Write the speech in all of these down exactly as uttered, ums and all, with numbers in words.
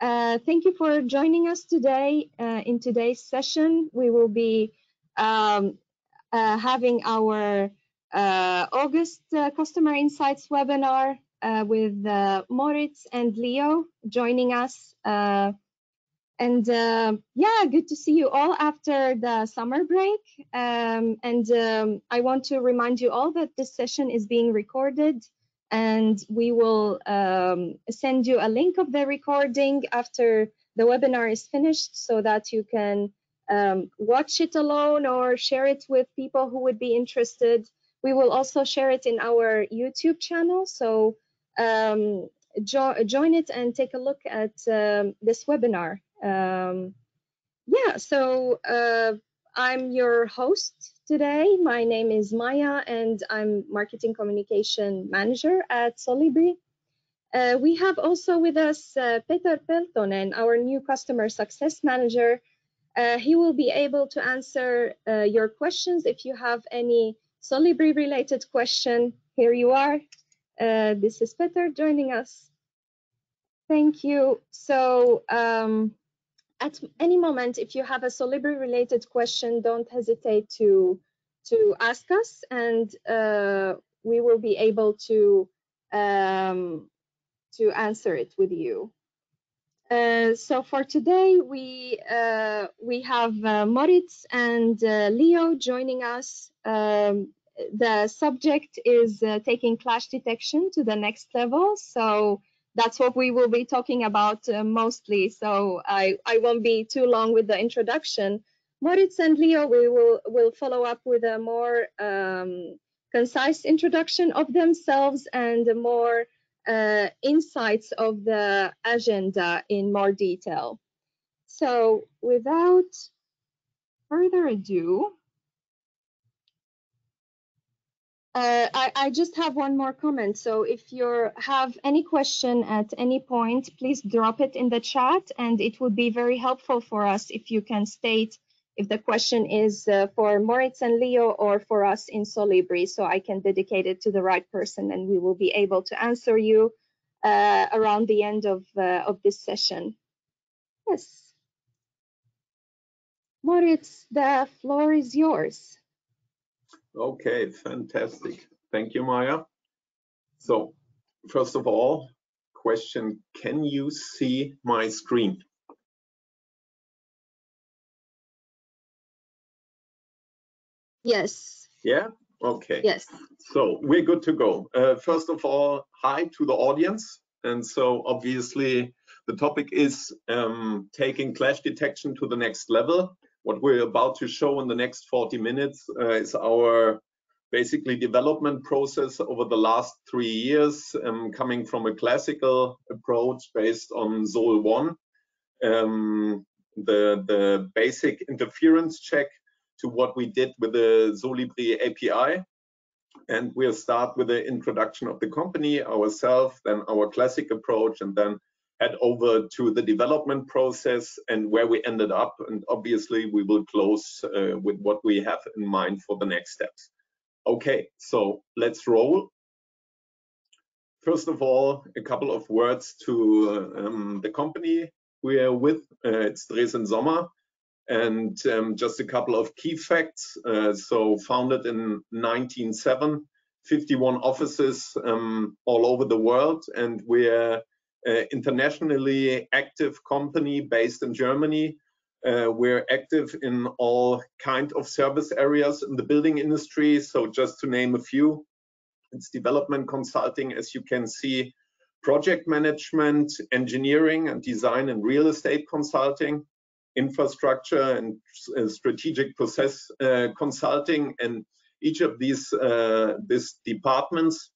Uh, thank you for joining us today. Uh, in today's session, we will be um, uh, having our uh, August uh, Customer Insights webinar uh, with uh, Moritz and Leo joining us. Uh, and uh, yeah, good to see you all after the summer break. Um, and um, I want to remind you all that this session is being recorded, and we will um, send you a link of the recording after the webinar is finished, so that you can um, watch it alone or share it with people who would be interested. We will also share it in our YouTube channel, so um, jo join it and take a look at um, this webinar. Um, yeah, so uh, I'm your host today. My name is Maya, and I'm Marketing Communication Manager at Solibri. Uh, we have also with us uh, Peter Peltonen, our new Customer Success Manager. Uh, he will be able to answer uh, your questions if you have any Solibri-related question. Here you are. Uh, this is Peter joining us. Thank you. So, um, at any moment, if you have a Solibri-related question, don't hesitate to, to ask us, and uh, we will be able to, um, to answer it with you. Uh, so for today, we, uh, we have uh, Moritz and uh, Leo joining us. Um, the subject is uh, taking clash detection to the next level. So that's what we will be talking about uh, mostly, so I, I won't be too long with the introduction. Moritz and Leo, we will, will follow up with a more um, concise introduction of themselves and more uh, insights of the agenda in more detail. So without further ado, Uh, I, I just have one more comment. So if you have any question at any point, please drop it in the chat, and it would be very helpful for us if you can state if the question is uh, for Moritz and Leo or for us in Solibri, so I can dedicate it to the right person, and we will be able to answer you uh, around the end of, uh, of this session. Yes. Moritz, the floor is yours. Okay, fantastic. Thank you, Maya. So, first of all, question, can you see my screen? Yes. Yeah? Okay. Yes. So, we're good to go. Uh, first of all, hi to the audience. And so, obviously, the topic is um, taking clash detection to the next level. What we're about to show in the next forty minutes uh, is our basically development process over the last three years, um, coming from a classical approach based on S O L one, um, the, the basic interference check, to what we did with the Solibri A P I. And we'll start with the introduction of the company, ourselves, then our classic approach, and then head over to the development process and where we ended up. And obviously, we will close uh, with what we have in mind for the next steps. Okay, so let's roll. First of all, a couple of words to uh, um, the company we are with. Uh, it's Dresden Sommer. And um, just a couple of key facts. Uh, so founded in nineteen oh seven, fifty-one offices um, all over the world. And we're Uh, internationally active company based in Germany. Uh, we're active in all kind of service areas in the building industry. So just to name a few, it's development consulting, as you can see, project management, engineering and design and real estate consulting, infrastructure and uh, strategic process uh, consulting. And each of these uh, these departments,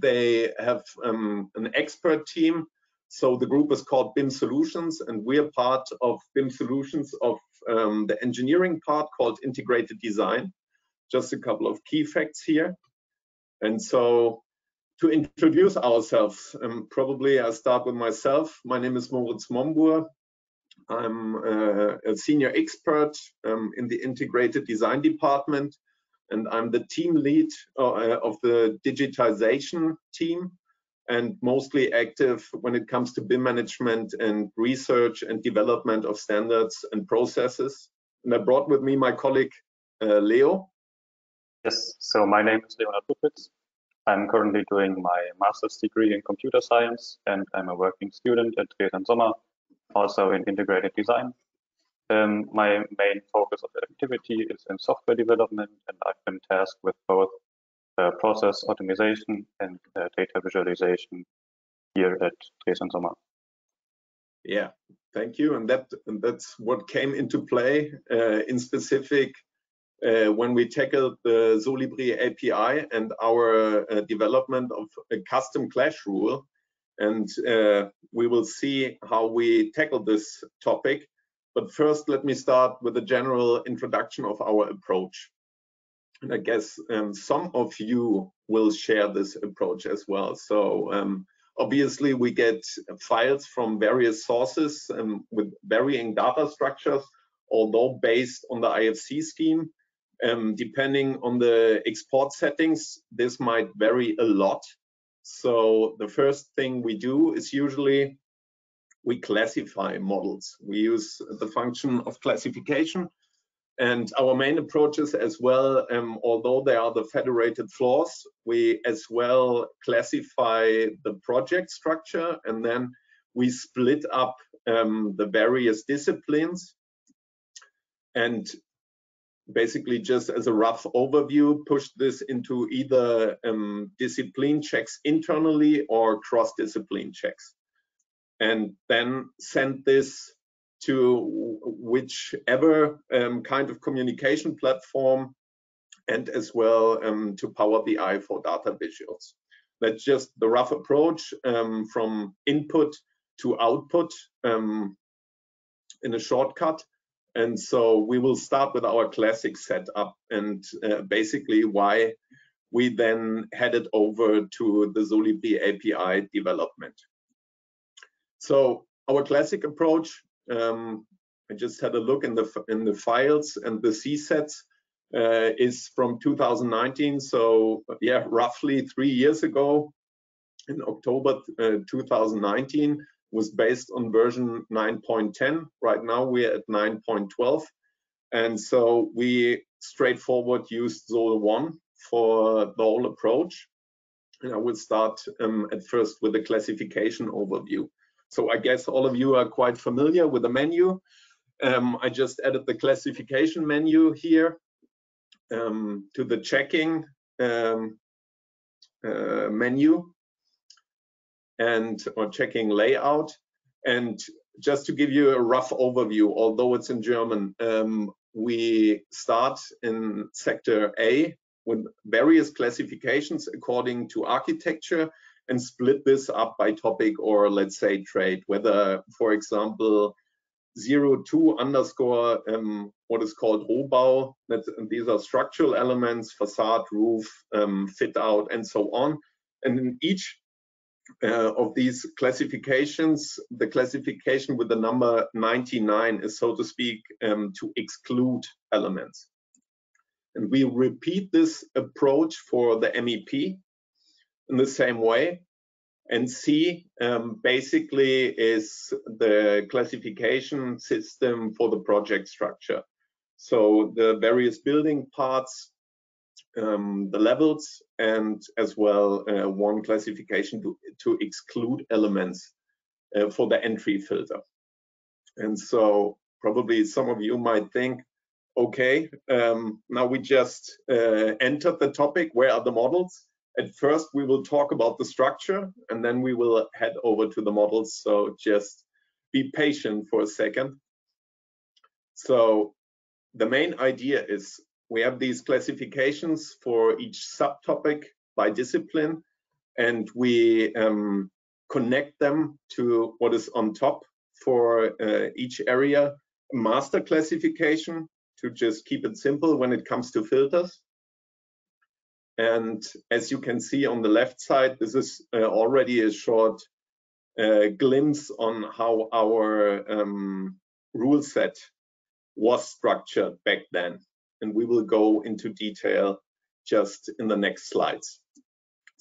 they have um, an expert team. So the group is called B I M Solutions, and we are part of B I M Solutions of um, the engineering part called Integrated Design. Just a couple of key facts here. And so to introduce ourselves, um, probably I'll start with myself. My name is Moritz Mombour. I'm uh, a senior expert um, in the Integrated Design department, and I'm the team lead uh, of the digitization team. and mostly active when it comes to B I M management and research and development of standards and processes. And I brought with me my colleague, uh, Leo. Yes, so my name is Leonard Puppitz. I'm currently doing my master's degree in computer science, and I'm a working student at Dresden Sommer, also in integrated design. Um, my main focus of activity is in software development, and I've been tasked with both uh, process optimization and uh, data visualization here at Dresden Sommer. Yeah, thank you. And that and that's what came into play uh, in specific uh, when we tackled the Solibri A P I and our uh, development of a custom clash rule. And uh, we will see how we tackle this topic. But first, let me start with a general introduction of our approach. And I guess um, some of you will share this approach as well. So um, obviously, we get files from various sources um, with varying data structures, although based on the I F C scheme. Um, depending on the export settings, this might vary a lot. So the first thing we do is usually we classify models. We use the function of classification. And our main approaches as well, um, although they are the federated floors, we as well classify the project structure, and then we split up um, the various disciplines. And basically, just as a rough overview, push this into either um, discipline checks internally or cross-discipline checks, and then send this to whichever um, kind of communication platform, and as well um, to Power B I for data visuals. That's just the rough approach um, from input to output um, in a shortcut. And so we will start with our classic setup and uh, basically why we then headed over to the Solibri A P I development. So our classic approach, um, I just had a look in the in the files, and the C sets uh, is from two thousand nineteen. So yeah, roughly three years ago, in October uh, two thousand nineteen, was based on version nine point ten. Right now we're at nine point twelve, and so we straightforward used S O L one for the whole approach. And I will start um, at first with the classification overview. So I guess all of you are quite familiar with the menu. Um, I just added the classification menu here um, to the checking um, uh, menu and or checking layout. And just to give you a rough overview, although it's in German, um, we start in sector A with various classifications according to architecture, and split this up by topic or, let's say, trade, whether, for example, zero two underscore um, what is called Rohbau, that these are structural elements, facade, roof, um, fit out, and so on. And in each uh, of these classifications, the classification with the number ninety-nine is, so to speak, um, to exclude elements. And we repeat this approach for the M E P in the same way. And C um, basically is the classification system for the project structure. So the various building parts, um, the levels, and as well uh, one classification to, to exclude elements uh, for the entry filter. And so probably some of you might think, okay, um, now we just uh, entered the topic, where are the models? At first, we will talk about the structure, and then we will head over to the models. So just be patient for a second. So the main idea is we have these classifications for each subtopic by discipline, and we um, connect them to what is on top for uh, each area. Master classification, to just keep it simple when it comes to filters. And as you can see on the left side, this is uh, already a short uh, glimpse on how our um, rule set was structured back then. And we will go into detail just in the next slides.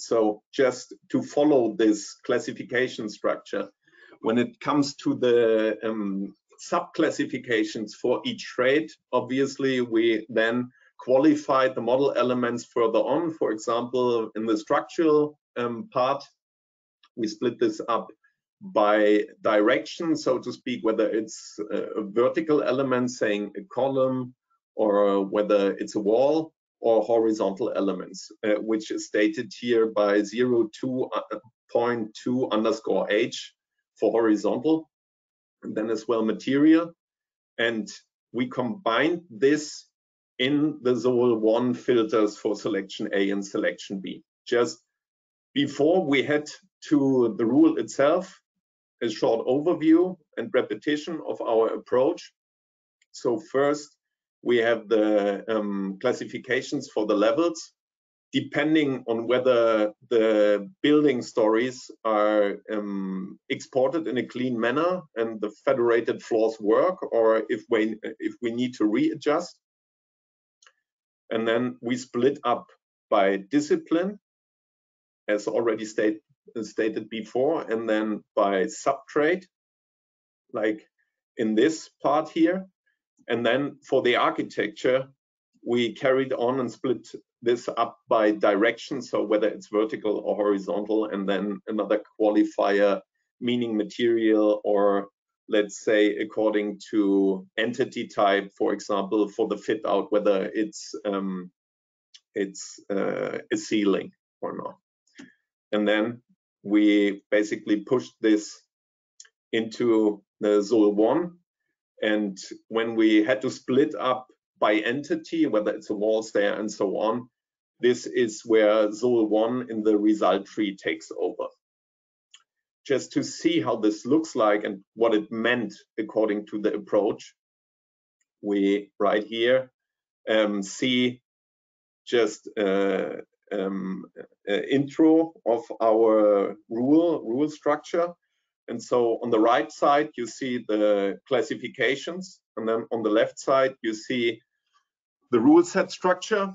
So just to follow this classification structure, when it comes to the um, subclassifications for each trade, obviously we then qualify the model elements further on. For example, in the structural um, part, we split this up by direction, so to speak, whether it's a vertical element, saying a column, or whether it's a wall, or horizontal elements, uh, which is stated here by zero two point two underscore H for horizontal, and then as well material. And we combined this in the S O L one filters for selection A and selection B. Just before we head to the rule itself, a short overview and repetition of our approach. So first, we have the um, classifications for the levels, depending on whether the building stories are um, exported in a clean manner and the federated floors work, or if we, if we need to readjust. And then we split up by discipline, as already state, stated before, and then by subtrade, like in this part here. And then for the architecture, we carried on and split this up by direction, so whether it's vertical or horizontal, and then another qualifier, meaning material, or let's say according to entity type, for example, for the fit out, whether it's um, it's uh, a ceiling or not. And then we basically pushed this into the S O L one. And when we had to split up by entity, whether it's a wall, stair, and so on, this is where S O L one in the result tree takes over. Just to see how this looks like and what it meant according to the approach, we right here um, see just uh, um, uh, intro of our rule, rule structure. And so on the right side, you see the classifications. And then on the left side, you see the rule set structure.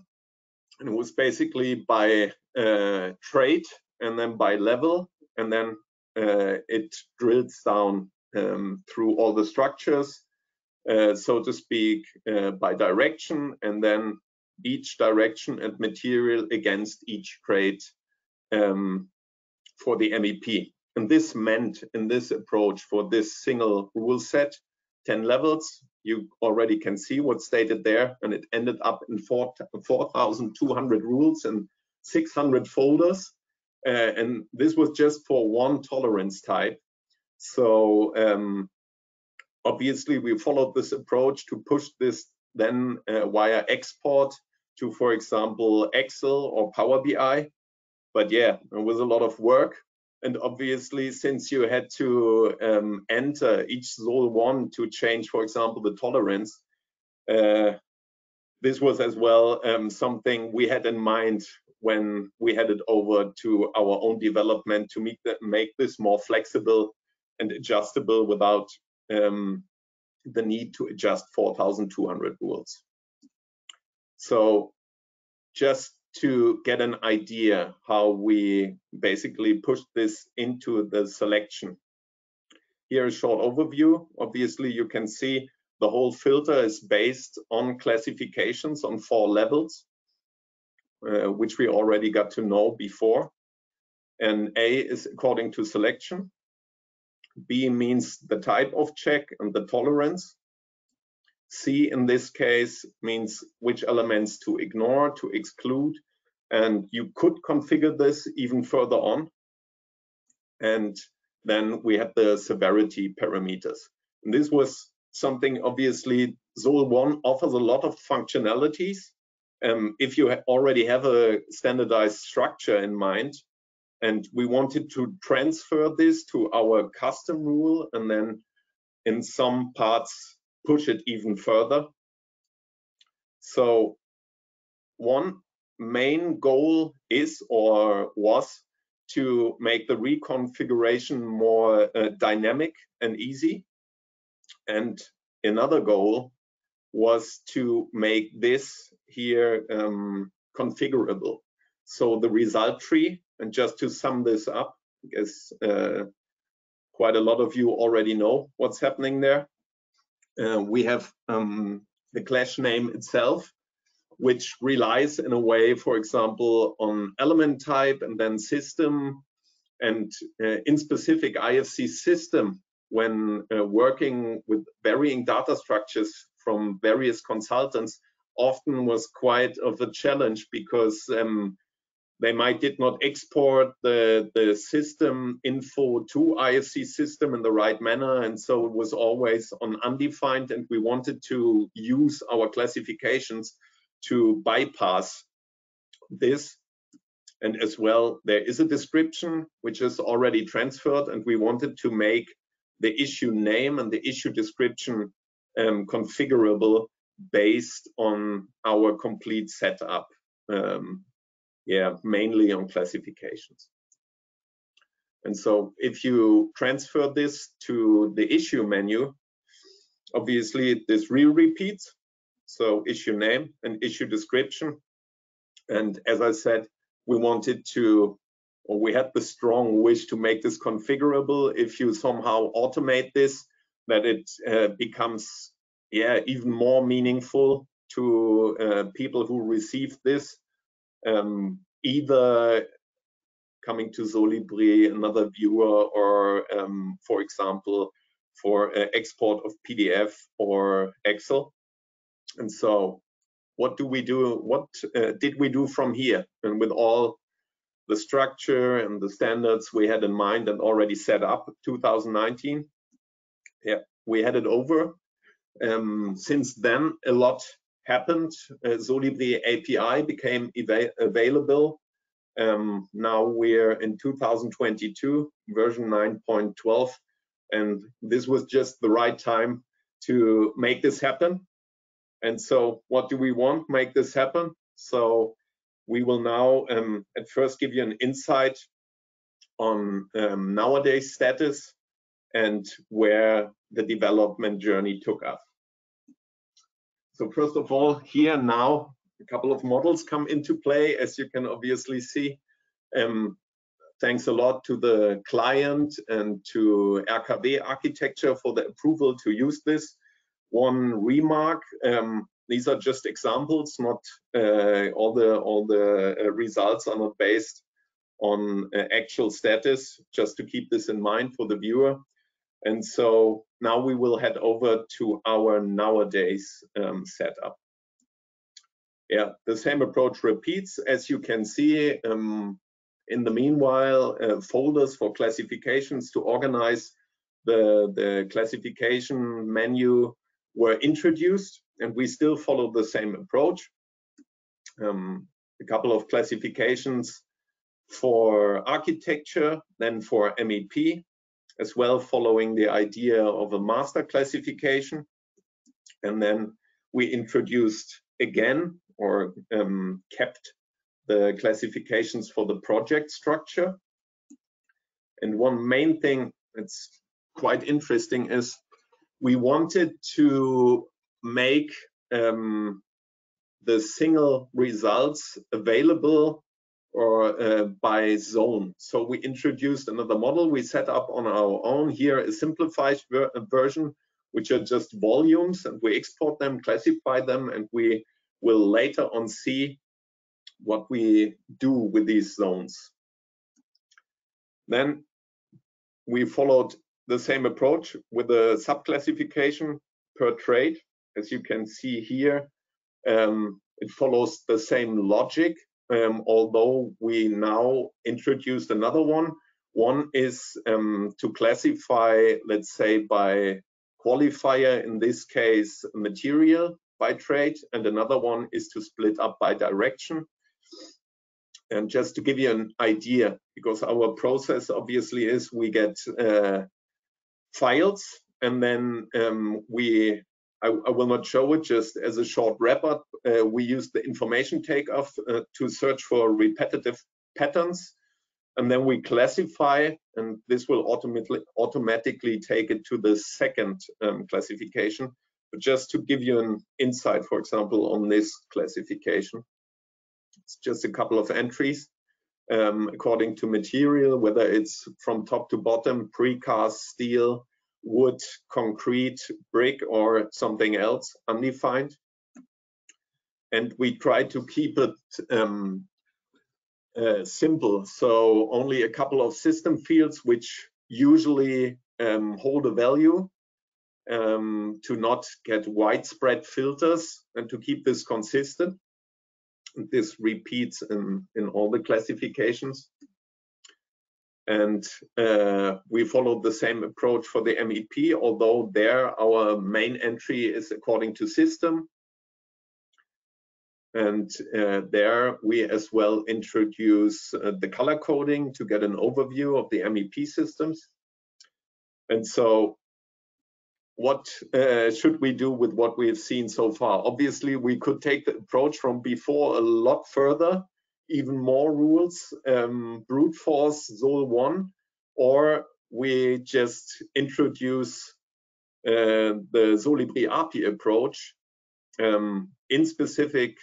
And it was basically by uh, trade and then by level. And then uh, it drills down um, through all the structures, uh, so to speak, uh, by direction. And then each direction and material against each trade um, for the M E P. And this meant, in this approach, for this single rule set, ten levels. You already can see what's stated there, and it ended up in four thousand two hundred rules and six hundred folders. Uh, and this was just for one tolerance type. So um, obviously, we followed this approach to push this then uh, via export to, for example, Excel or Power B I. But yeah, it was a lot of work. And obviously, since you had to um, enter each S O L one to change, for example, the tolerance, uh, this was as well um, something we had in mind when we headed over to our own development to make, the, make this more flexible and adjustable without um, the need to adjust four thousand two hundred rules. So just to get an idea how we basically pushed this into the selection. Here a short overview. Obviously, you can see the whole filter is based on classifications on four levels, uh, which we already got to know before. And A is according to selection. B means the type of check and the tolerance. C in this case means which elements to ignore, to exclude, and you could configure this even further on. And then we had the severity parameters. And this was something, obviously, S O L one offers a lot of functionalities. Um, if you ha already have a standardized structure in mind, and we wanted to transfer this to our custom rule, and then in some parts, push it even further. So one main goal is or was to make the reconfiguration more uh, dynamic and easy. And another goal was to make this here um, configurable. So the result tree And just to sum this up, because uh, quite a lot of you already know what's happening there. Uh, we have um, the clash name itself, which relies in a way, for example, on element type and then system. And uh, in specific I F C system, when uh, working with varying data structures from various consultants, often was quite of a challenge because um, they might did not export the, the system info to I F C system in the right manner. And so it was always on undefined, and we wanted to use our classifications to bypass this. And as well, there is a description which is already transferred, and we wanted to make the issue name and the issue description um, configurable based on our complete setup. Um, yeah, mainly on classifications. And so if you transfer this to the issue menu, obviously this re-repeats. So issue name and issue description. And as I said, we wanted to, or we had the strong wish to make this configurable. If you somehow automate this, that it uh, becomes yeah, even more meaningful to uh, people who receive this, um, either coming to Solibri, another viewer, or um, for example, for uh, export of P D F or Excel. And so, what do we do? What uh, did we do from here? And with all the structure and the standards we had in mind and already set up two thousand nineteen, yeah, we had it over. Um, since then, a lot happened. Uh, Solibri A P I became eva available. Um, now we're in two thousand twenty-two, version nine point twelve, and this was just the right time to make this happen. And so what do we want? Make this happen. So we will now um, at first give you an insight on um, nowadays status and where the development journey took us. So first of all, here now, a couple of models come into play, as you can obviously see. Um, thanks a lot to the client and to R K W Architecture for the approval to use this. One remark, um, these are just examples, not uh, all the all the uh, results are not based on uh, actual status, just to keep this in mind for the viewer. And so now we will head over to our nowadays um, setup. Yeah, the same approach repeats, as you can see. Um, in the meanwhile, uh, folders for classifications to organize the, the classification menu were introduced, and we still follow the same approach. Um, a couple of classifications for architecture, then for M E P, as well following the idea of a master classification. And then we introduced again, or um, kept the classifications for the project structure. And one main thing that's quite interesting is we wanted to make um, the single results available or uh, by zone. So we introduced another model we set up on our own. Here a simplified ver version, which are just volumes, and we export them, classify them, and we will later on see what we do with these zones. Then we followed the same approach with the subclassification per trade. As you can see here, um, it follows the same logic, um, although we now introduced another one. One is um, to classify, let's say, by qualifier, in this case, material by trade, and another one is to split up by direction. And just to give you an idea, because our process obviously is we get uh, files, and then um, we, I, I will not show it, just as a short wrap up, uh, we use the information takeoff uh, to search for repetitive patterns, and then we classify, and this will automatically, automatically take it to the second um, classification. But just to give you an insight, for example, on this classification, it's just a couple of entries. um, according to material, whether it's from top to bottom, precast steel, wood, concrete, brick, or something else undefined. And we try to keep it um, uh, simple. So only a couple of system fields, which usually um, hold a value, um, to not get widespread filters and to keep this consistent. This repeats in, in all the classifications. And uh, we followed the same approach for the M E P, although there our main entry is according to system. And uh, there we as well introduce uh, the color coding to get an overview of the M E P systems. And so what uh, should we do with what we have seen so far? Obviously, we could take the approach from before a lot further, even more rules, um, brute force, S O L one, or we just introduce uh, the Solibri A P I approach um, in specific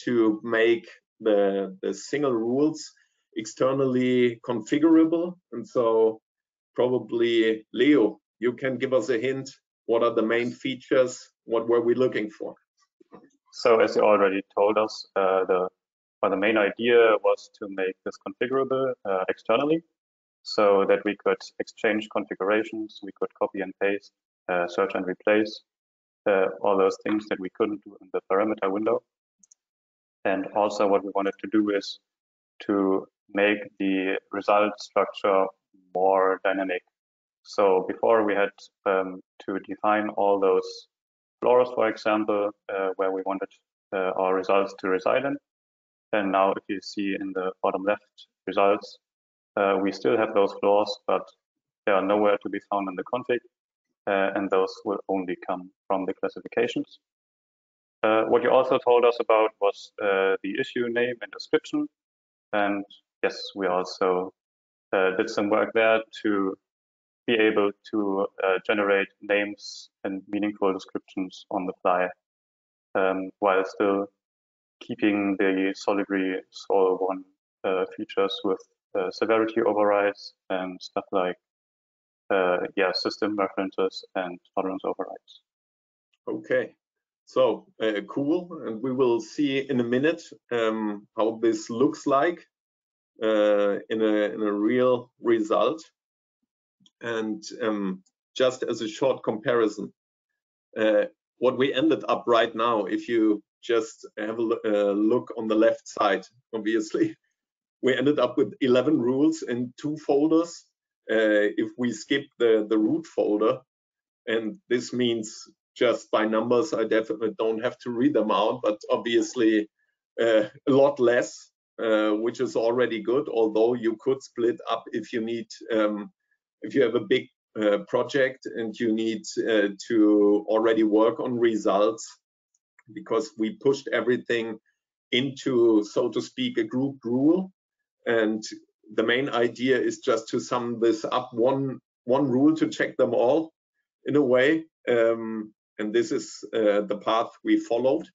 to make the, the single rules externally configurable. And so probably Leo, you can give us a hint. What are the main features? What were we looking for? So as you already told us, uh, the, well, the main idea was to make this configurable uh, externally so that we could exchange configurations, we could copy and paste, uh, search and replace, uh, all those things that we couldn't do in the parameter window. And also what we wanted to do is to make the result structure more dynamic. So before we had um, to define all those floors, for example, uh, where we wanted uh, our results to reside in. And now if you see in the bottom left results, uh, we still have those floors, but they are nowhere to be found in the config. Uh, and those will only come from the classifications. Uh, what you also told us about was uh, the issue name and description. And yes, we also uh, did some work there to be able to uh, generate names and meaningful descriptions on the fly, um, while still keeping the Solibri S O L one uh, features with uh, severity overrides and stuff like uh, yeah, system references and tolerance overrides. Okay, so uh, cool. And we will see in a minute um, how this looks like uh, in, a, in a real result. And um, just as a short comparison, uh, what we ended up right now, if you just have a uh, look on the left side, obviously, we ended up with eleven rules in two folders. Uh, if we skip the, the root folder, and this means just by numbers, I definitely don't have to read them out, but obviously uh, a lot less, uh, which is already good, although you could split up if you need um, if you have a big uh, project and you need uh, to already work on results, because we pushed everything into, so to speak, a group rule. And the main idea is just to sum this up, one, one rule to check them all in a way. Um, and this is uh, the path we followed.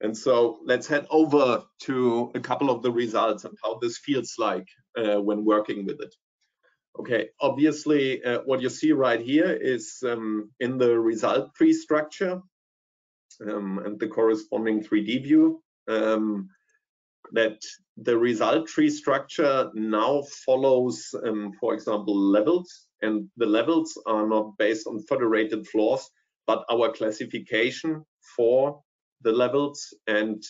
And so let's head over to a couple of the results and how this feels like uh, when working with it. Okay, obviously, uh, what you see right here is um, in the result tree structure um, and the corresponding three D view, um, that the result tree structure now follows, um, for example, levels. And the levels are not based on federated floors, but our classification for the levels and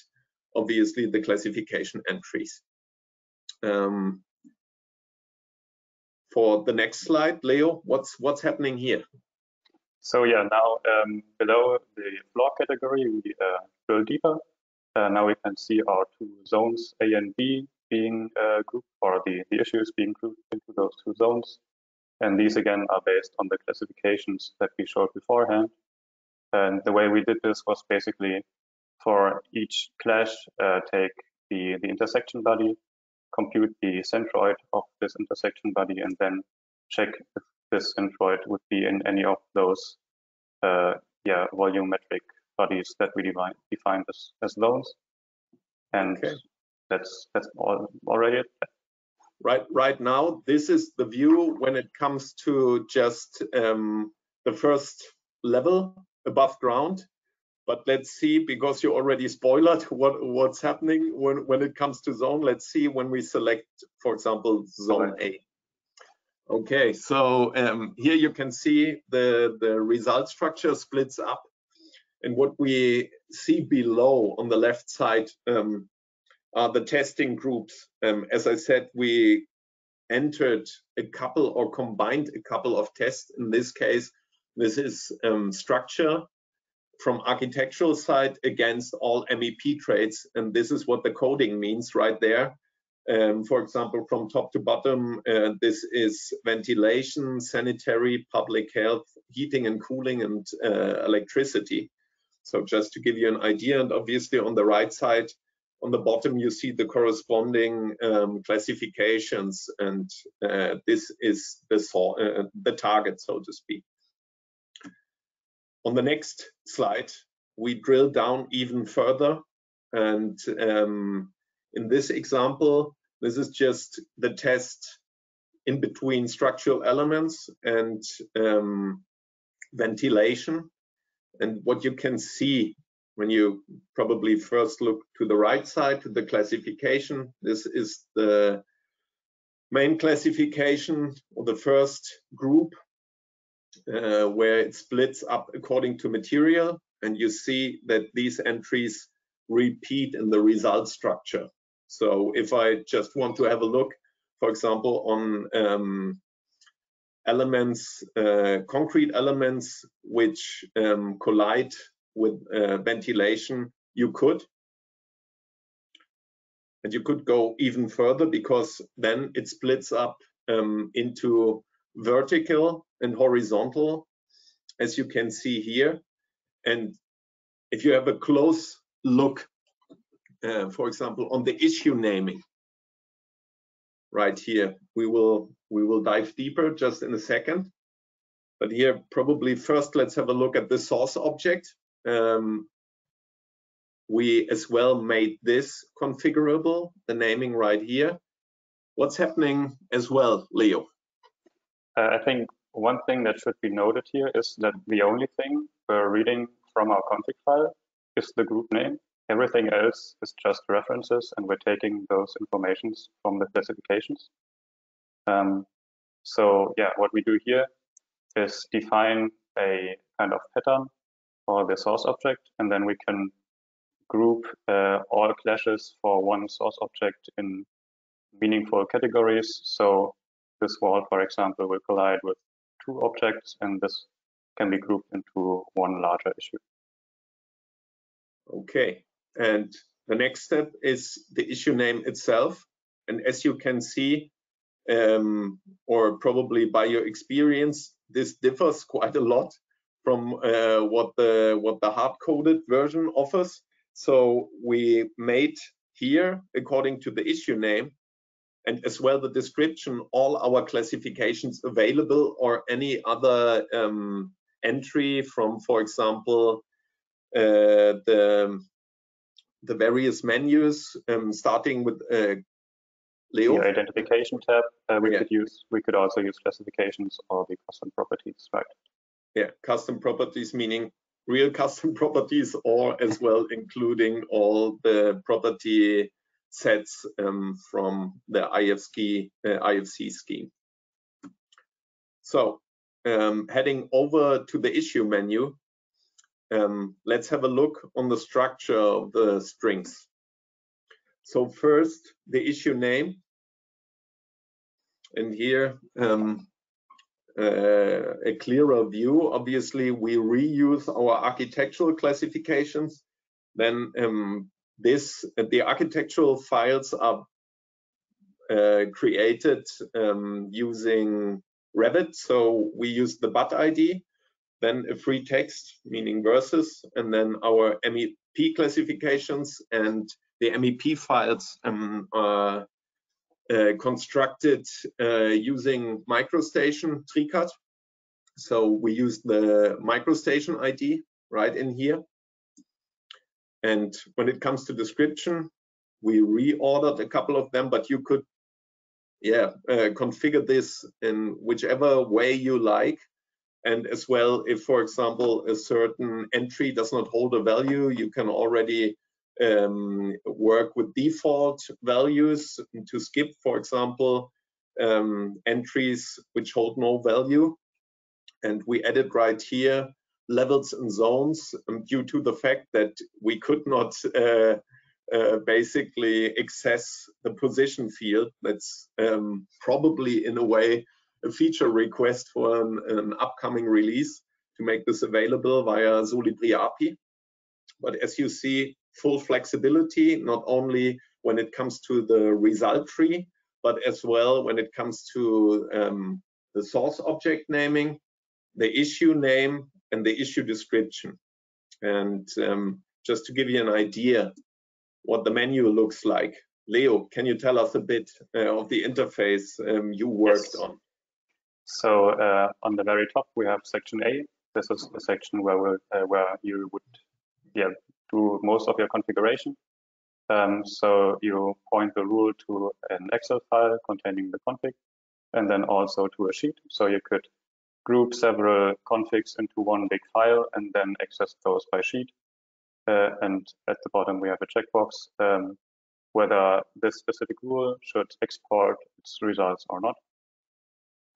obviously the classification entries. Um, For the next slide, Leo, what's what's happening here? So yeah, now um, below the floor category, we uh, drill deeper. Uh, now we can see our two zones, A and B, being uh, grouped, or the, the issues being grouped into those two zones. And these again are based on the classifications that we showed beforehand. And the way we did this was basically for each clash, uh, take the, the intersection body, compute the centroid of this intersection body, and then check if this centroid would be in any of those uh, yeah, volumetric bodies that we define, define as, as zones. And okay. that's that's all already it. Right, right now, this is the view when it comes to just um, the first level above ground. But let's see, because you already spoiled what what's happening when when it comes to zone. Let's see when we select, for example, zone A. Okay, so um, here you can see the the result structure splits up, and what we see below on the left side um, are the testing groups. Um, as I said, we entered a couple or combined a couple of tests. In this case, this is um, structure from architectural side against all M E P trades, and this is what the coding means right there. Um, for example, from top to bottom, uh, this is ventilation, sanitary, public health, heating and cooling, and uh, electricity. So just to give you an idea, and obviously on the right side, on the bottom, you see the corresponding um, classifications, and uh, this is the, uh, the target, so to speak. On the next slide, we drill down even further, and um, in this example, this is just the test in between structural elements and um, ventilation. And what you can see when you probably first look to the right side, to the classification, this is the main classification or the first group uh, where it splits up according to material. And you see that these entries repeat in the result structure. So if I just want to have a look, for example, on um, elements, uh, concrete elements, which um, collide with uh, ventilation, you could. And you could go even further, because then it splits up um, into vertical and horizontal, as you can see here. And if you have a close look, uh, for example, on the issue naming right here, we will we will dive deeper just in a second, but here probably first let's have a look at the source object. Um, we as well made this configurable, the naming right here. What's happening as well, Leo? uh, I think one thing that should be noted here is that the only thing we're reading from our config file is the group name. Everything else is just references, and we're taking those informations from the classifications. Um, so yeah, what we do here is define a kind of pattern for the source object, and then we can group uh, all clashes for one source object in meaningful categories. So this wall, for example, will collide with two objects, and this can be grouped into one larger issue. Okay, and the next step is the issue name itself. And as you can see, um, or probably by your experience, this differs quite a lot from uh, what the what the hard-coded version offers. So we made here, according to the issue name, and as well the description, all our classifications available, or any other um, entry from, for example, Uh, the the various menus, um, starting with uh, Leo. The identification tab. Uh, we yeah. could use. We could also use classifications or the custom properties, right? Yeah, custom properties meaning real custom properties, or as well including all the property sets um, from the I F C uh, I F C scheme. So um, heading over to the issue menu. Um, let's have a look on the structure of the strings. So first, the issue name. And here, um, uh, a clearer view. Obviously, we reuse our architectural classifications. Then um, this, the architectural files are uh, created um, using Revit. So we use the B U T I D. Then a free text, meaning versus, and then our M E P classifications, and the M E P files um, are uh, constructed uh, using Microstation Tricut. So we use the Microstation I D right in here. And when it comes to description, we reordered a couple of them, but you could yeah uh, configure this in whichever way you like. And as well, if, for example, a certain entry does not hold a value, you can already um, work with default values to skip, for example, um, entries which hold no value. And we added right here levels and zones um, due to the fact that we could not uh, uh, basically access the position field. That's um, probably, in a way, a feature request for an, an upcoming release to make this available via Solibri A P I. But as you see, full flexibility, not only when it comes to the result tree, but as well when it comes to um, the source object naming, the issue name, and the issue description. And um, just to give you an idea what the menu looks like, Leo, can you tell us a bit uh, of the interface um, you worked yes. on? So uh, on the very top we have section A. This is the section where we'll, uh, where you would yeah do most of your configuration. Um, so you point the rule to an Excel file containing the config, and then also to a sheet. So you could group several configs into one big file and then access those by sheet. Uh, and at the bottom we have a checkbox um, whether this specific rule should export its results or not.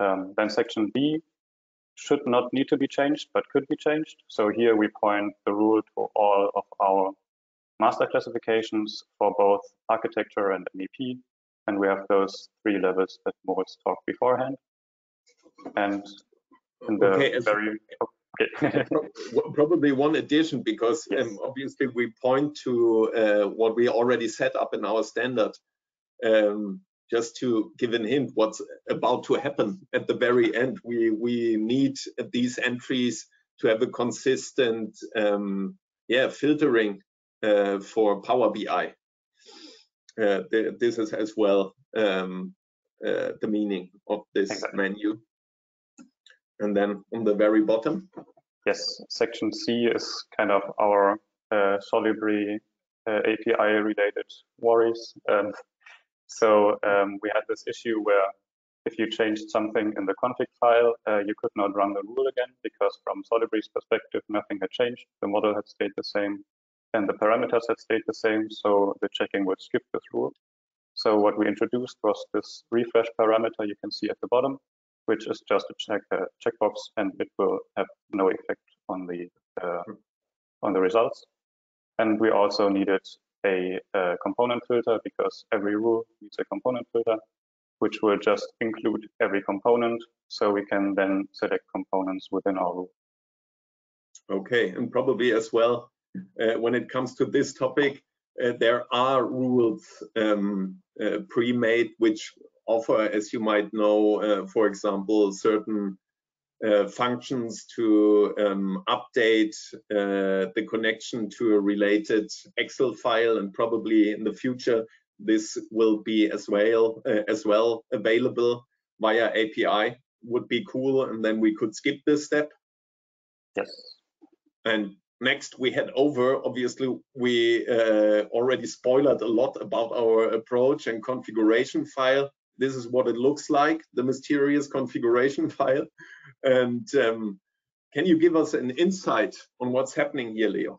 Um, then section B should not need to be changed, but could be changed. So here we point the rule to all of our master classifications for both architecture and M E P. And we have those three levels that Moritz talked beforehand. And in the okay, very, okay. probably one addition, because yes. um, obviously we point to uh, what we already set up in our standard. Um, Just to give a hint, what's about to happen at the very end, we we need these entries to have a consistent, um, yeah, filtering uh, for Power B I. Uh, th this is as well um, uh, the meaning of this exactly. menu. And then on the very bottom, yes, section C is kind of our uh, Solibri uh, A P I related worries. Um, So um, we had this issue where if you changed something in the config file, uh, you could not run the rule again, because from Solibri's perspective, nothing had changed. The model had stayed the same and the parameters had stayed the same. So the checking would skip this rule. So what we introduced was this refresh parameter you can see at the bottom, which is just a check, uh, checkbox, and it will have no effect on the, uh, on the results. And we also needed a uh, component filter, because every rule needs a component filter, which will just include every component, so we can then select components within our rule. Okay, and probably as well, uh, when it comes to this topic, uh, there are rules um, uh, pre-made, which offer, as you might know, uh, for example, certain Uh, functions to um, update uh, the connection to a related Excel file, and probably in the future this will be as well uh, as well available via A P I. Would be cool, and then we could skip this step. Yes. And next we head over. Obviously, we uh, already spoiled a lot about our approach and configuration file. This is what it looks like, the mysterious configuration file. And um, can you give us an insight on what's happening here, Leo?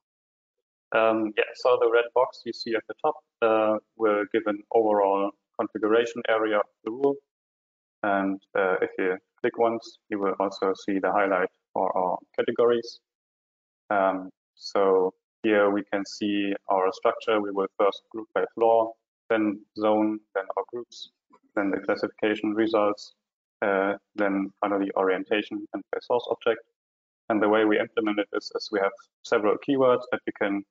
Um, yeah, so the red box you see at the top uh, will give an overall configuration area of the rule. And uh, if you click once, you will also see the highlight for our categories. Um, so here we can see our structure. We will first group by floor, then zone, then our groups, then the classification results, uh, then finally orientation and by source object. And the way we implement it is, is we have several keywords that you can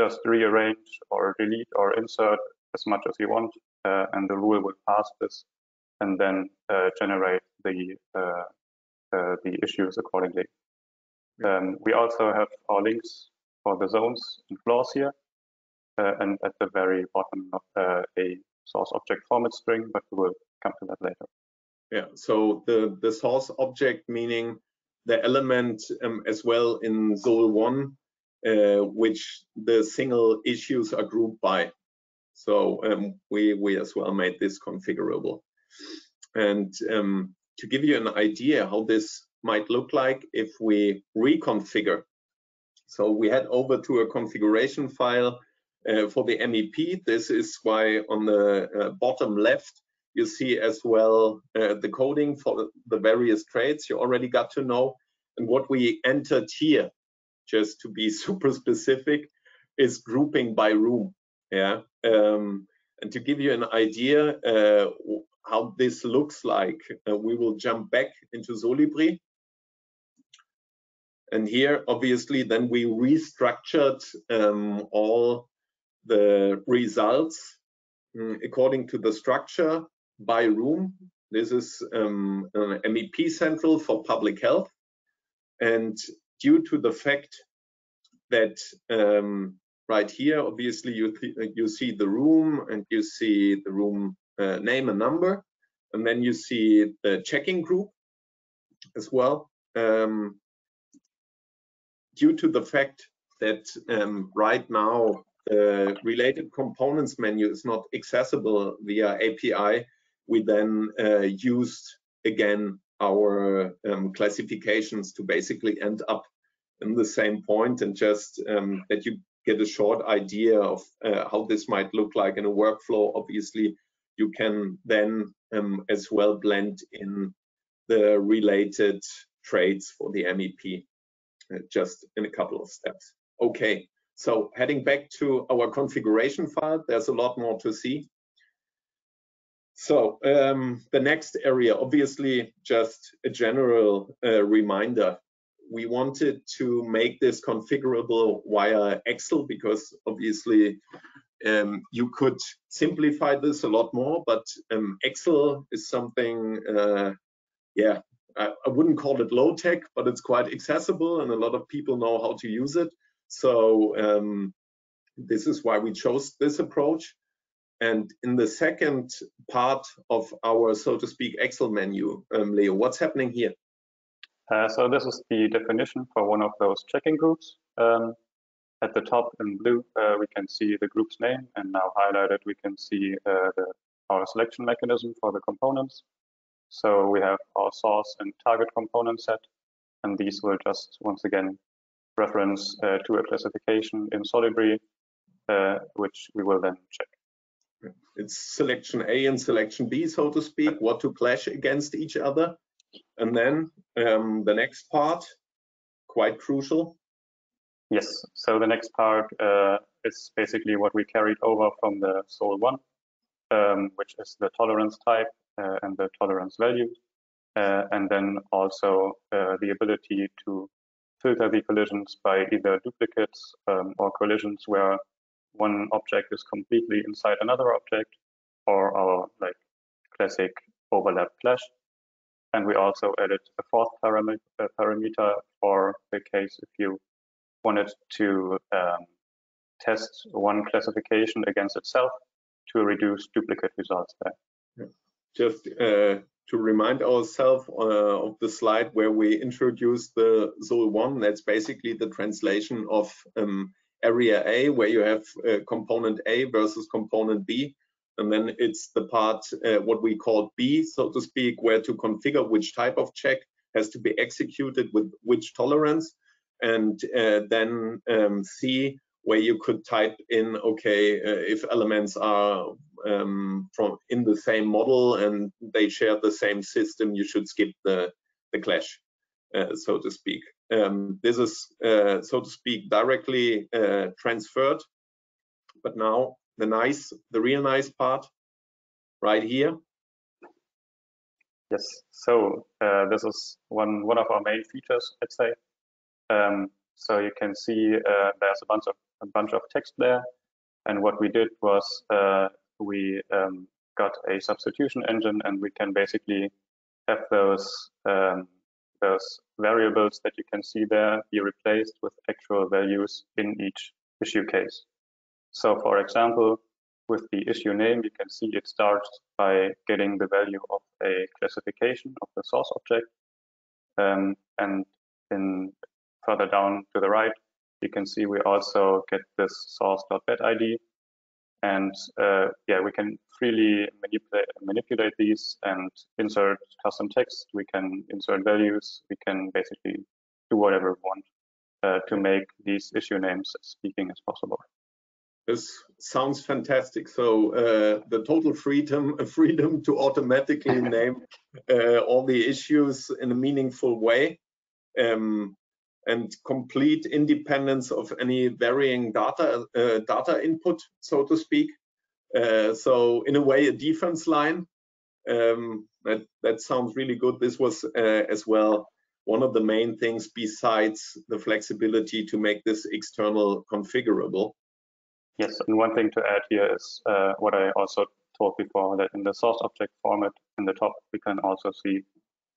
just rearrange or delete or insert as much as you want, uh, and the rule will pass this and then uh, generate the uh, uh, the issues accordingly. Um, we also have our links for the zones and floors here, uh, and at the very bottom of uh, a source object format string, but we will come to that later. Yeah, so the, the source object, meaning the element um, as well in S O L one, uh, which the single issues are grouped by. So um, we, we as well made this configurable. And um, to give you an idea how this might look like if we reconfigure. So we head over to a configuration file uh, for the M E P. This is why on the uh, bottom left, you see as well uh, the coding for the various trades you already got to know. And what we entered here, just to be super specific, is grouping by room. Yeah. Um, and to give you an idea uh, how this looks like, uh, we will jump back into Solibri. And here, obviously, then we restructured um, all the results um, according to the structure by room. This is um, an M E P Central for public health. And due to the fact that um, right here, obviously, you, you see the room and you see the room uh, name and number. And then you see the checking group as well. Um, Due to the fact that um, right now the related components menu is not accessible via A P I, we then uh, used again our um, classifications to basically end up in the same point, and just um, that you get a short idea of uh, how this might look like in a workflow. Obviously, you can then um, as well blend in the related trades for the M E P. Uh, just in a couple of steps. Okay, so heading back to our configuration file, there's a lot more to see. So um, the next area, obviously, just a general uh, reminder. We wanted to make this configurable via Excel because obviously um, you could simplify this a lot more, but um, Excel is something, uh, yeah, I wouldn't call it low tech, but it's quite accessible and a lot of people know how to use it. So um, this is why we chose this approach. And in the second part of our, so to speak, Excel menu, um, Leo, what's happening here? Uh, so this is the definition for one of those checking groups. Um, at the top in blue, uh, we can see the group's name, and now highlighted, we can see uh, the, our selection mechanism for the components. So we have our source and target component set, and these will just once again reference uh, to a classification in Solibri, uh, which we will then check. It's selection A and selection B, so to speak, what to clash against each other. And then um, the next part, quite crucial. Yes, so the next part uh, is basically what we carried over from the S O L one, um, which is the tolerance type. Uh, and the tolerance value, uh, and then also uh, the ability to filter the collisions by either duplicates um, or collisions where one object is completely inside another object, or our like classic overlap clash. And we also added a fourth parameter, uh, parameter for the case if you wanted to um, test one classification against itself to reduce duplicate results there. Yeah. Just uh, to remind ourselves uh, of the slide where we introduced the S O L one, that's basically the translation of um, area A, where you have uh, component A versus component B. And then it's the part, uh, what we call B, so to speak, where to configure which type of check has to be executed with which tolerance. And uh, then um, C, where you could type in, okay, uh, if elements are um, from in the same model and they share the same system, you should skip the, the clash, uh, so to speak. Um, this is, uh, so to speak, directly uh, transferred. But now the nice, the real nice part right here. Yes, so uh, this is one, one of our main features, let's say. Um, so you can see uh, there's a bunch of a bunch of text there, and what we did was uh, we um, got a substitution engine, and we can basically have those um, those variables that you can see there be replaced with actual values in each issue case. So, for example, with the issue name, you can see it starts by getting the value of a classification of the source object, um, and in further down to the right, you can see we also get this source dot bet I D, And uh, yeah, we can freely manipulate, manipulate these and insert custom text. We can insert values. We can basically do whatever we want uh, to make these issue names as speaking as possible. This sounds fantastic. So uh, the total freedom, freedom to automatically name uh, all the issues in a meaningful way, um, and complete independence of any varying data uh, data input, so to speak. Uh, so in a way, a defense line. Um, that that sounds really good. This was uh, as well one of the main things besides the flexibility to make this external configurable. Yes, and one thing to add here is uh, what I also told before, that in the source object format in the top, we can also see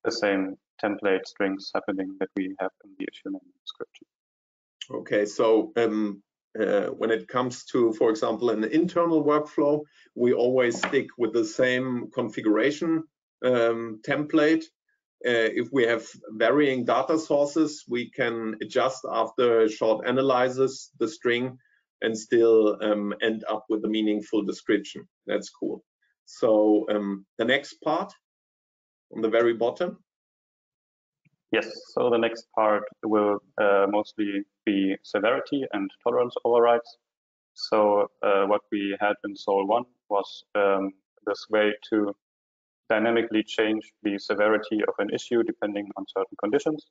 the same template strings happening that we have in the issue name description. Okay, so um, uh, when it comes to, for example, an internal workflow, we always stick with the same configuration um, template. Uh, if we have varying data sources, we can adjust after short analysis the string and still um, end up with a meaningful description. That's cool. So um, the next part on the very bottom. Yes, so the next part will uh, mostly be severity and tolerance overrides. So uh, what we had in S O L one was um, this way to dynamically change the severity of an issue depending on certain conditions.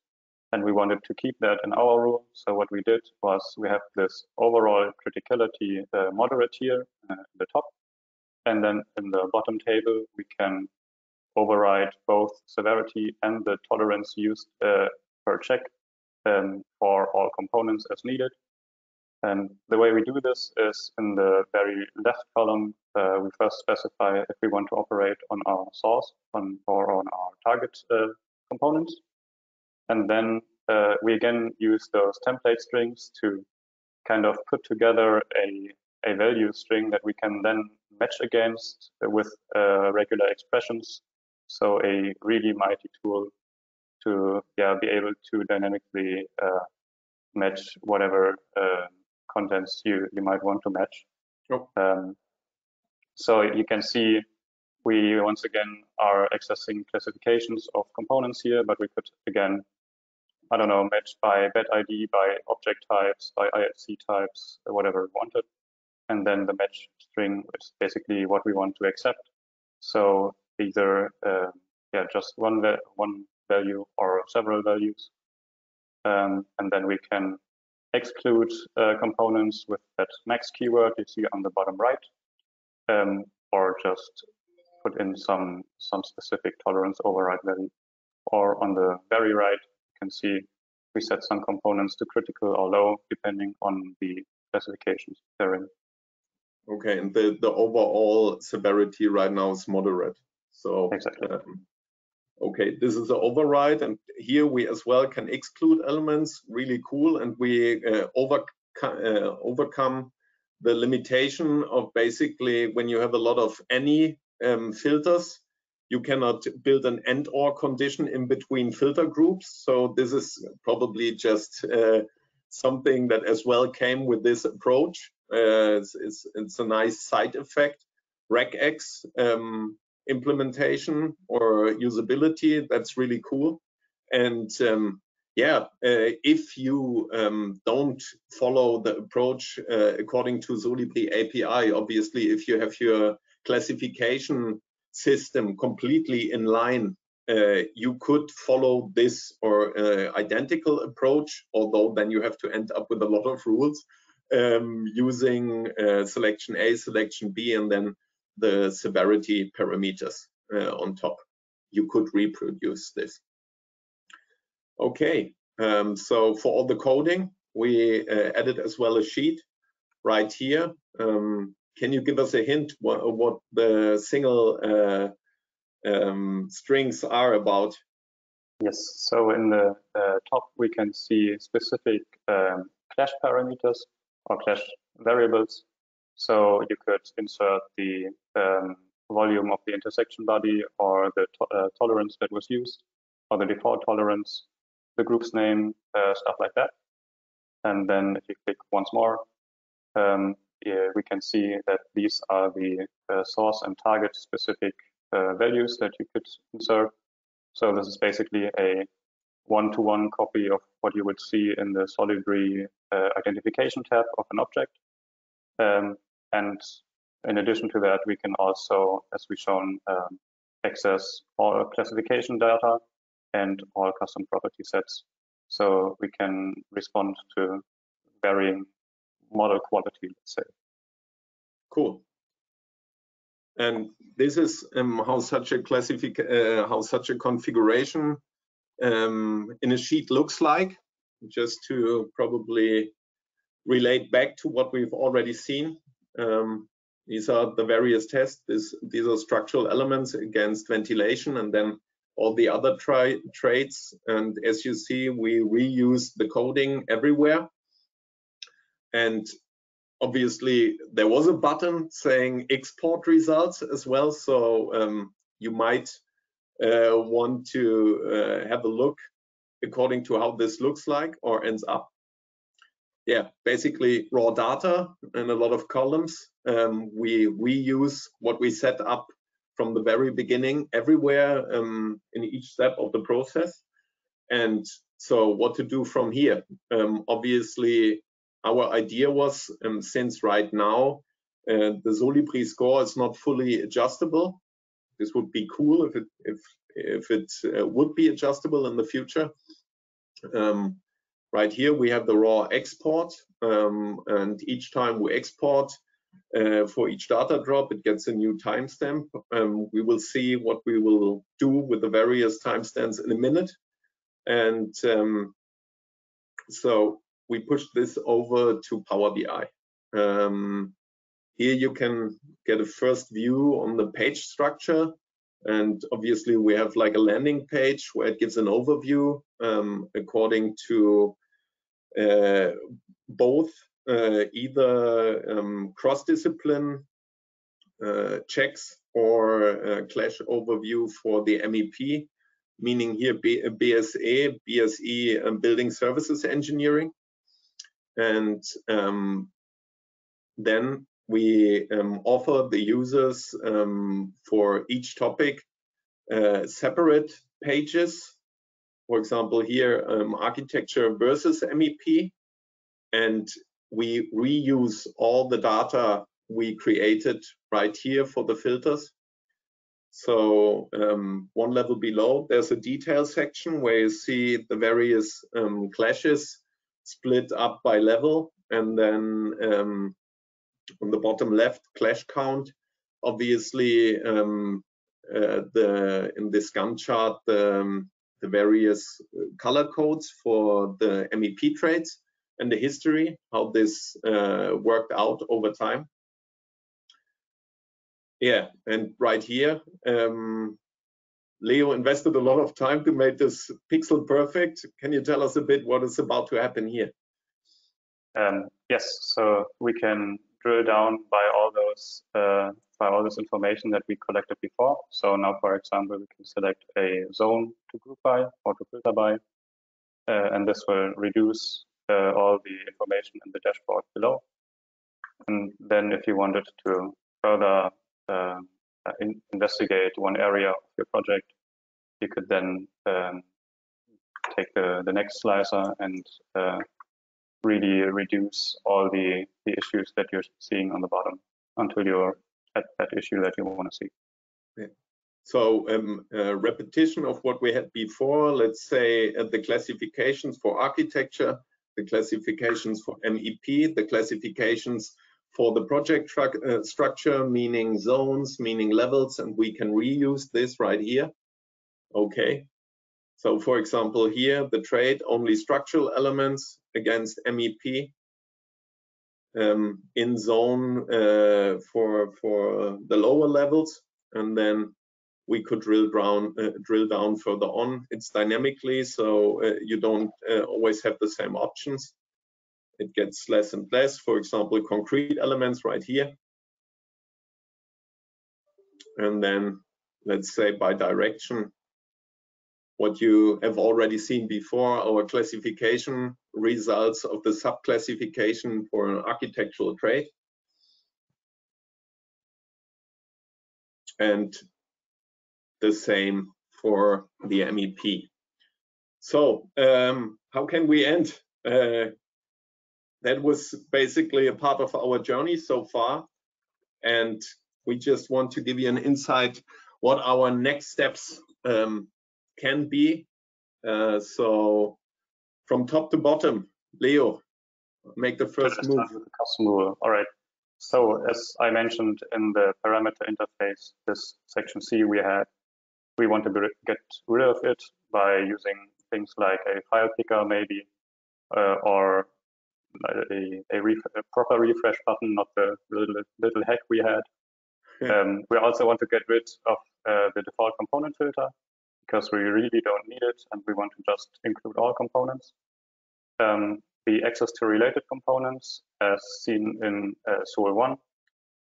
And we wanted to keep that in our rule. So what we did was we have this overall criticality uh, moderate here uh, in the top. And then in the bottom table, we can override both severity and the tolerance used uh, per check um, for all components as needed. And the way we do this is in the very left column, uh, we first specify if we want to operate on our source on, or on our target uh, components. And then uh, we again use those template strings to kind of put together a, a value string that we can then match against with uh, regular expressions. So a really mighty tool to yeah, be able to dynamically uh, match whatever uh, contents you, you might want to match. Sure. Um, so you can see we once again are accessing classifications of components here, but we could again, I don't know, match by B E T I D, by object types, by I F C types, whatever we wanted. And then the match string is basically what we want to accept. So either uh, yeah, just one, one value or several values. Um, and then we can exclude uh, components with that max keyword you see on the bottom right, um, or just put in some some specific tolerance override value. Or on the very right, you can see we set some components to critical or low depending on the classifications they're in. Okay, and the, the overall severity right now is moderate. So exactly. Um, okay, this is the override, and here we as well can exclude elements. Really cool, and we uh, over, uh, overcome the limitation of basically when you have a lot of any Um, filters, you cannot build an and or condition in between filter groups. So this is probably just uh, something that as well came with this approach. Uh, it's, it's, it's a nice side effect. regex um, implementation or usability, that's really cool. And um, yeah, uh, if you um, don't follow the approach uh, according to Solibri A P I, obviously if you have your classification system completely in line, uh, you could follow this or uh, identical approach, although then you have to end up with a lot of rules um, using uh, selection A, selection B, and then the severity parameters uh, on top. You could reproduce this. Okay, um, so for all the coding, we uh, added as well a sheet right here. Um, Can you give us a hint what, what the single uh, um, strings are about? Yes, so in the uh, top, we can see specific um, clash parameters or clash variables. So you could insert the um, volume of the intersection body or the to uh, tolerance that was used or the default tolerance, the group's name, uh, stuff like that. And then if you click once more, um, uh, we can see that these are the uh, source and target specific uh, values that you could insert. So this is basically a one-to-one copy of what you would see in the Solibri uh, identification tab of an object. Um, and in addition to that, we can also, as we've shown, um, access all classification data and all custom property sets. So we can respond to varying model quality, let's say. Cool. And this is um, how such a classific, uh, how such a configuration um, in a sheet looks like. Just to probably relate back to what we've already seen. Um, these are the various tests. This, these are structural elements against ventilation, and then all the other tra traits. And as you see, we reuse the coding everywhere. And obviously, there was a button saying export results as well. So um, you might uh, want to uh, have a look according to how this looks like or ends up. Yeah, basically raw data and a lot of columns. Um, we reuse what we set up from the very beginning everywhere um, in each step of the process. And so what to do from here? Um, obviously, our idea was, um, since right now uh, the Solibri score is not fully adjustable, this would be cool if it if if it uh, would be adjustable in the future. Um, right here we have the raw export, um, and each time we export uh, for each data drop, it gets a new timestamp. Um, we will see what we will do with the various timestamps in a minute, and um, so. We push this over to Power B I. Um, here you can get a first view on the page structure, and obviously we have like a landing page where it gives an overview um, according to uh, both uh, either um, cross-discipline uh, checks or a clash overview for the M E P, meaning here B S A, B S E, um, Building Services Engineering. And um, then we um, offer the users um, for each topic uh, separate pages. For example, here um, architecture versus M E P, and we reuse all the data we created right here for the filters. So um, one level below, there's a detail section where you see the various um, clashes split up by level, and then um, on the bottom left, clash count. Obviously, um, uh, the in this Gantt chart, um, the various color codes for the M E P traits and the history, how this uh, worked out over time. Yeah, and right here, um, Leo invested a lot of time to make this pixel perfect. Can you tell us a bit what is about to happen here? Um, yes, so we can drill down by all those uh, by all this information that we collected before. So now, for example, we can select a zone to group by or to filter by, uh, and this will reduce uh, all the information in the dashboard below. And then, if you wanted to further uh, Uh, in, investigate one area of your project, you could then um, take the, the next slicer and uh, really reduce all the, the issues that you're seeing on the bottom until you're at that issue that you want to see. Yeah. So um, uh, repetition of what we had before, let's say uh, the classifications for architecture, the classifications for M E P, the classifications for the project uh, structure, meaning zones, meaning levels, and we can reuse this right here. Okay, so for example here, the trait only structural elements against M E P, um, in zone uh, for, for the lower levels, and then we could drill down, uh, drill down further on. It's dynamically, so uh, you don't uh, always have the same options. It gets less and less, for example, concrete elements right here. And then, let's say by direction, what you have already seen before, our classification results of the sub-classification for an architectural trait. and the same for the M E P. So um, how can we end? Uh, that was basically a part of our journey so far, and we just want to give you an insight what our next steps um, can be. Uh, so from top to bottom, Leo, make the first move. The customer. All right. So as I mentioned in the parameter interface, this section C we had, we want to be, get rid of it by using things like a file picker maybe, uh, or a, a, ref a proper refresh button, not the little, little hack we had. Yeah. Um, we also want to get rid of uh, the default component filter, because we really don't need it and we want to just include all components. Um, the access to related components as seen in uh, S O L one,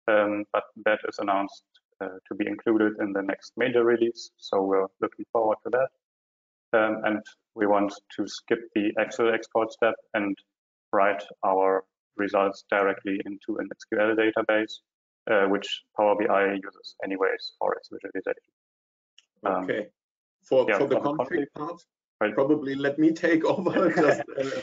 um, but that is announced uh, to be included in the next major release, so we're looking forward to that. Um, and we want to skip the Excel export step and write our results directly into an S Q L database, uh, which Power B I uses anyways for its visualization. Um, okay. For, yeah, for the config, config part, right. Probably let me take over just, uh,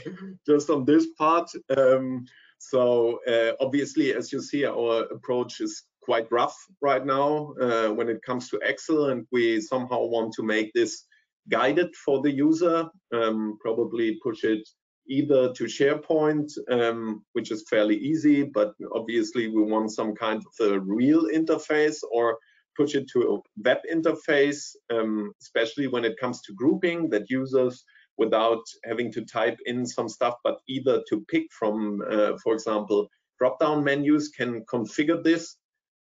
just on this part. Um, so uh, obviously, as you see, our approach is quite rough right now uh, when it comes to Excel, and we somehow want to make this guided for the user, um, probably push it either to SharePoint, um, which is fairly easy, but obviously we want some kind of a real interface, or push it to a web interface, um, especially when it comes to grouping, that users, without having to type in some stuff, but either to pick from, uh, for example, drop-down menus, can configure this.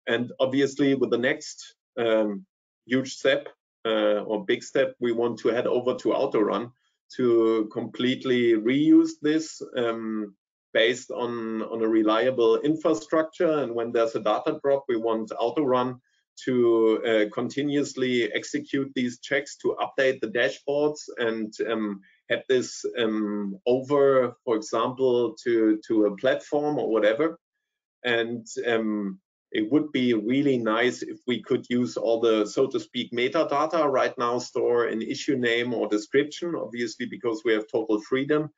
And obviously with the next um, huge step uh, or big step, we want to head over to AutoRun to completely reuse this um, based on, on a reliable infrastructure. And when there's a data drop, we want AutoRun to uh, continuously execute these checks to update the dashboards and um, have this um, over, for example, to, to a platform or whatever. And um, it would be really nice if we could use all the, so to speak, metadata right now stored in issue name or description, obviously, because we have total freedom.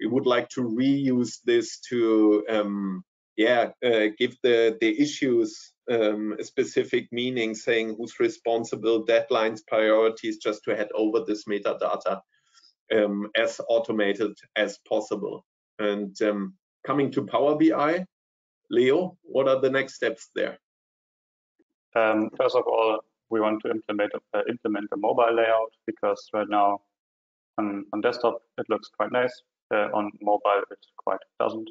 We would like to reuse this to um, yeah, uh, give the, the issues um, a specific meaning, saying who's responsible, deadlines, priorities, just to head over this metadata um, as automated as possible. And um, coming to Power B I, Leo, what are the next steps there? Um, first of all, we want to implement, uh, implement a mobile layout, because right now on, on desktop it looks quite nice, uh, on mobile it quite doesn't.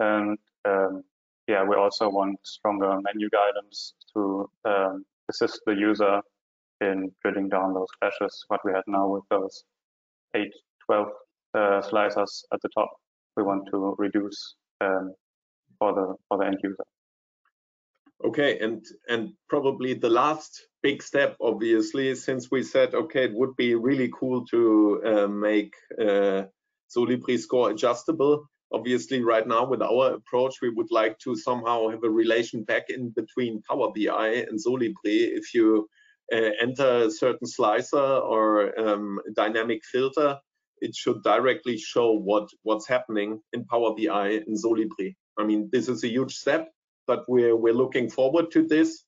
And um, yeah, we also want stronger menu guidance to um, assist the user in drilling down those clashes, what we had now with those eight, twelve uh, slicers at the top. We want to reduce um, for the for the end user. Okay, and and probably the last big step, obviously, since we said, okay, it would be really cool to uh, make uh, Solibri score adjustable. Obviously, right now with our approach, we would like to somehow have a relation back in between Power B I and Solibri. If you uh, enter a certain slicer or um, a dynamic filter, it should directly show what, what's happening in Power B I and Solibri. I mean, this is a huge step, but we're, we're looking forward to this.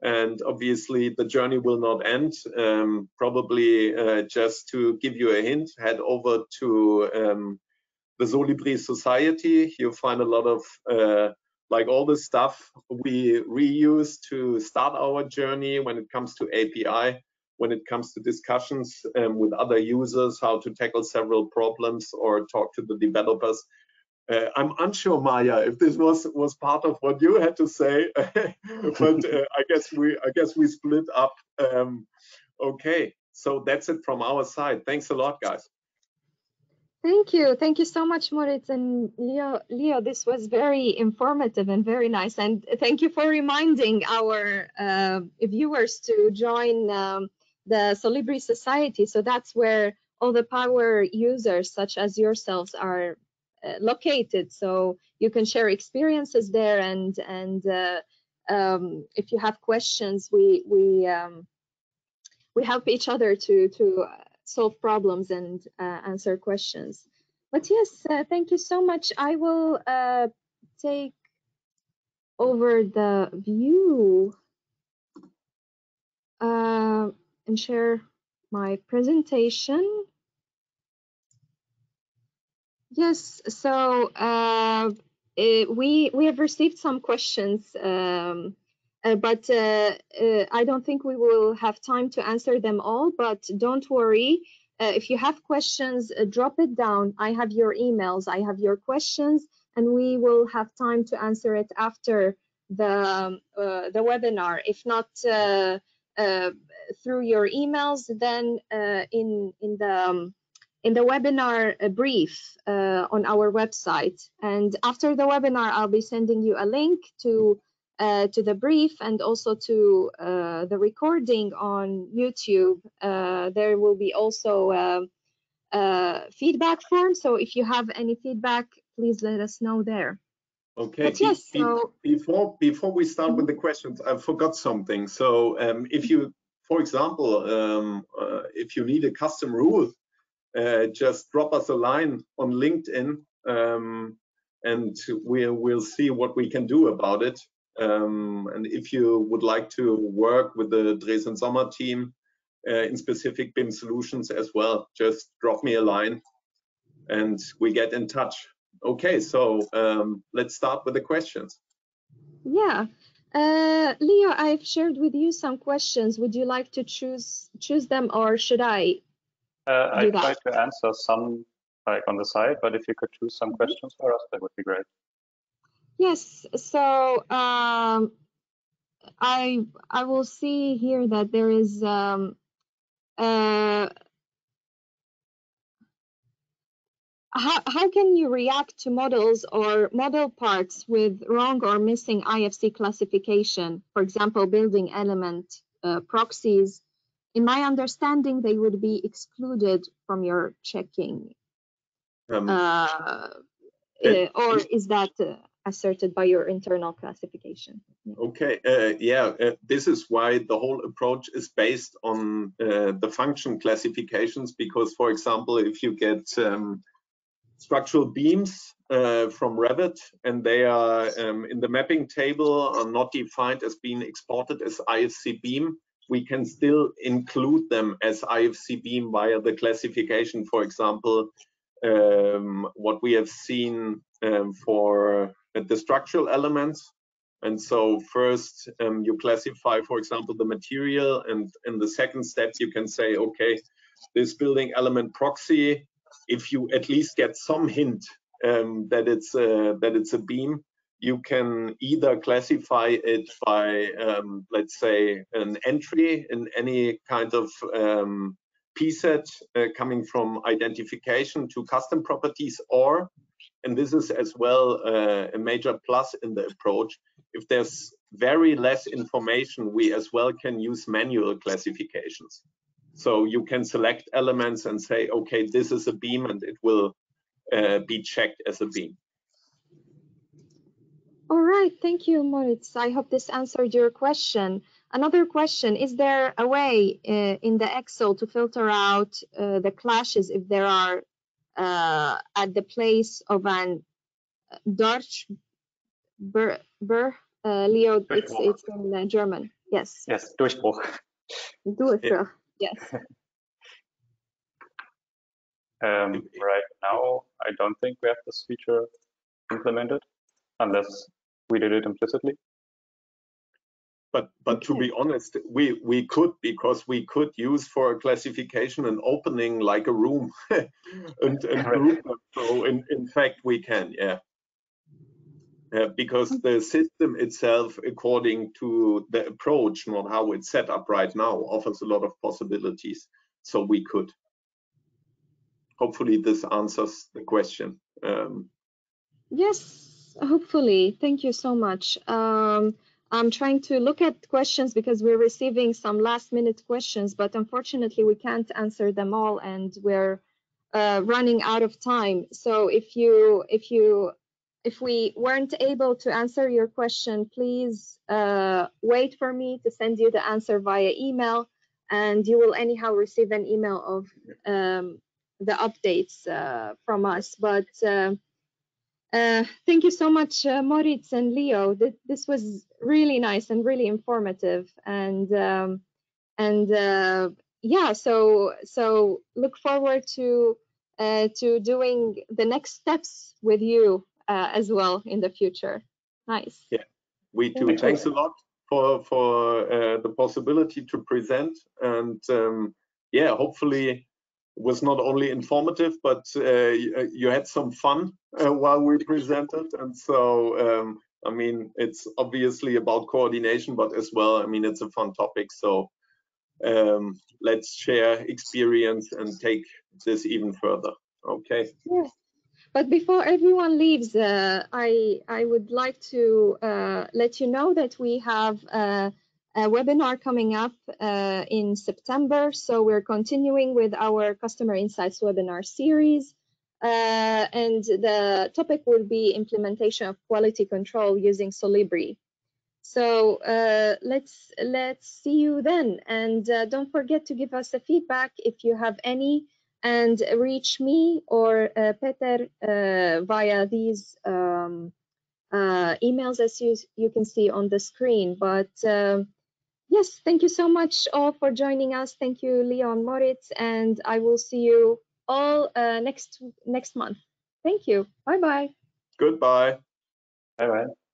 And obviously, the journey will not end. Um, probably uh, just to give you a hint, head over to um, the Solibri Society. You'll find a lot of, uh, like all the stuff we reuse to start our journey when it comes to A P I, when it comes to discussions um, with other users, how to tackle several problems or talk to the developers. Uh, I'm unsure, Maya, if this was was part of what you had to say, but uh, I guess we I guess we split up. Um, okay, so that's it from our side. Thanks a lot, guys. Thank you. Thank you so much, Moritz and Leo. Leo, this was very informative and very nice. And thank you for reminding our uh, viewers to join um, the Solibri Society. So that's where all the power users, such as yourselves, are uh, located. So you can share experiences there and, and uh, um, if you have questions, we we um, we help each other to to solve problems and uh, answer questions. But yes, uh, thank you so much. I will uh, take over the view uh, and share my presentation. Yes, so uh, it, we we have received some questions, um, uh, but uh, uh, I don't think we will have time to answer them all. But don't worry, uh, if you have questions, uh, drop it down. I have your emails, I have your questions, and we will have time to answer it after the um, uh, the webinar. If not uh, uh, through your emails, then uh, in in the um, in the webinar brief uh, on our website. And after the webinar, I'll be sending you a link to uh, to the brief and also to uh, the recording on YouTube. Uh, there will be also a uh, uh, feedback form. So if you have any feedback, please let us know there. Okay, but yes, be, so... before, before we start with the questions, I forgot something. So um, if you, for example, um, uh, if you need a custom rule, Uh, just drop us a line on LinkedIn, um, and we will see what we can do about it. Um, and if you would like to work with the Dresden Sommer team uh, in specific B I M solutions as well, just drop me a line and we get in touch. Okay, so um, let's start with the questions. Yeah. Uh, Leo, I've shared with you some questions. Would you like to choose choose them, or should I? Uh, I tried to answer some like on the side, but if you could choose some questions for us, that would be great. Yes, so um, I I will see here that there is um, uh, how how can you react to models or model parts with wrong or missing I F C classification? For example, building element uh, proxies. In my understanding, they would be excluded from your checking, um, uh, it, or is that uh, asserted by your internal classification? Okay, uh, yeah, uh, this is why the whole approach is based on uh, the function classifications, because, for example, if you get um, structural beams uh, from Revit and they are um, in the mapping table are not defined as being exported as I F C beam, we can still include them as I F C beam via the classification. For example, um, what we have seen um, for the structural elements. And so first um, you classify, for example, the material, and in the second step you can say, okay, this building element proxy, if you at least get some hint um, that it's a, that it's a beam, you can either classify it by, um, let's say, an entry in any kind of um, P SET uh, coming from identification to custom properties, or, and this is as well uh, a major plus in the approach, if there's very less information, we as well can use manual classifications. So you can select elements and say, okay, this is a beam, and it will uh, be checked as a beam. All right, thank you, Moritz. I hope this answered your question. Another question, is there a way uh, in the Excel to filter out uh, the clashes if there are uh, at the place of an Deutsch, Ber, Ber, uh, Leo, it's, it's in uh, German, yes. Yes, Durchbruch. Durchbruch, yes. um, right now, I don't think we have this feature implemented, unless we did it implicitly. But but to be honest, we we could, because we could use for a classification an opening like a room, and, and a room. So in in fact we can, yeah, uh, because the system itself, according to the approach, not how it's set up right now, offers a lot of possibilities. So we could. Hopefully this answers the question. Um, yes. Hopefully. Thank you so much. Um, I'm trying to look at questions because we're receiving some last minute questions, but unfortunately we can't answer them all and we're uh, running out of time. So if you if you if we weren't able to answer your question, please uh, wait for me to send you the answer via email, and you will anyhow receive an email of um, the updates uh, from us. But uh, uh, thank you so much, uh, Moritz and Leo. Th this was really nice and really informative, and um, and uh, yeah. So so look forward to uh, to doing the next steps with you uh, as well in the future. Nice. Yeah, we do. Thanks a lot for for uh, the possibility to present, and um, yeah, hopefully was not only informative, but uh, you had some fun uh, while we presented. And so, um, I mean, it's obviously about coordination, but as well, I mean, it's a fun topic. So um, let's share experience and take this even further. Okay. Yes. But before everyone leaves, uh, I, I would like to uh, let you know that we have uh, a webinar coming up uh, in September, so we're continuing with our Customer Insights webinar series, uh, and the topic will be implementation of quality control using Solibri. So uh, let's let's see you then, and uh, don't forget to give us a feedback if you have any, and reach me or uh, Peter uh, via these um, uh, emails as you you can see on the screen. But uh, yes, thank you so much all for joining us. Thank you, Leo and Moritz, and I will see you all uh, next next month. Thank you. Bye bye. Goodbye. Bye bye.